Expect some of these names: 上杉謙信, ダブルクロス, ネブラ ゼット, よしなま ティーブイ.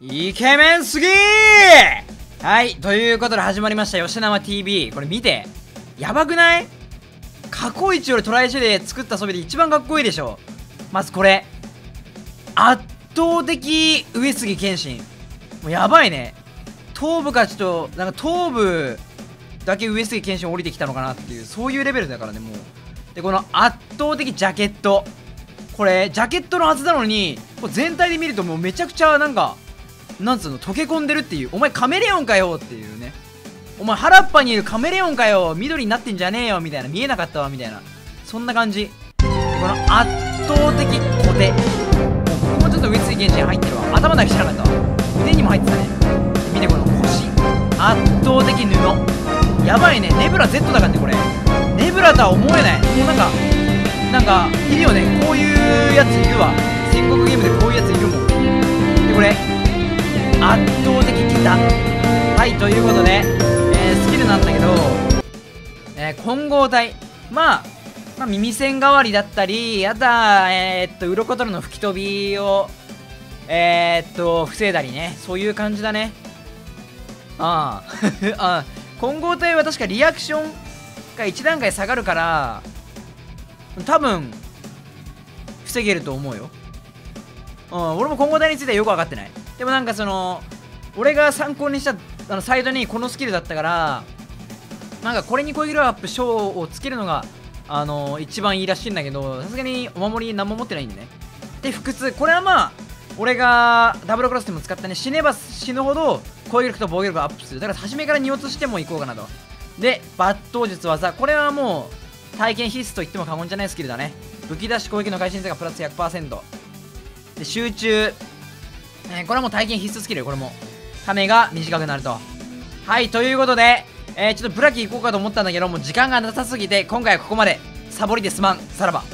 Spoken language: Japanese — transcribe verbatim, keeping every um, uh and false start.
イケメンすぎー。はい、ということで始まりました、よしなま ティーブイ。これ見て、やばくない？過去一よりトライしてで作った装備で一番かっこいいでしょ。まずこれ。圧倒的上杉謙信。もうやばいね。頭部かちょっと、なんか頭部だけ上杉謙信降りてきたのかなっていう、そういうレベルだからね、もう。で、この圧倒的ジャケット。これ、ジャケットのはずなのに、こう全体で見るともうめちゃくちゃなんか、なんつうの、溶け込んでるっていう。お前カメレオンかよっていうね。お前原っぱにいるカメレオンかよ、緑になってんじゃねえよみたいな、見えなかったわみたいな、そんな感じ。でこの圧倒的小手。ここもちょっと上杉謙信入ってるわ。頭だけじゃなかったわ。腕にも入ってたね。見てこの腰。圧倒的布。やばいね。ネブラ ゼット だからね、これ。ネブラとは思えない。もうなんか、なんか、いるよね。こういうやついるわ。戦国ゲームでこういうやついるもん。で、これ。圧倒的ギター。はい、ということで、えー、スキルなんだけど、えー、混合体。まあ、まあ、耳栓代わりだったり、あとは、えー、っと、鱗取るの吹き飛びを、えー、っと、防いだりね。そういう感じだね。ああ。ああ。混合体は確かリアクションがいち段階下がるから、多分、防げると思うよ。うん、俺も混合体についてはよく分かってない。でもなんかその、俺が参考にしたあのサイトにこのスキルだったから、なんかこれに攻撃力アップ賞をつけるのが、あのー、一番いいらしいんだけど、さすがにお守り何も持ってないんでね。で、腹痛。これはまあ、俺がダブルクロスでも使ったね、死ねば死ぬほど攻撃力と防御力がアップする。だから初めからに落としてもいこうかなと。で、抜刀術技。これはもう、体験必須と言っても過言じゃないスキルだね。武器出し攻撃の回心性がプラス ひゃくパーセント。で、集中。えー、これはもう体験必須スキル。これもためが短くなると。はい、ということで、えー、ちょっとブラキ行こうかと思ったんだけど、もう時間がなさすぎて今回はここまで。サボりですまん。さらば。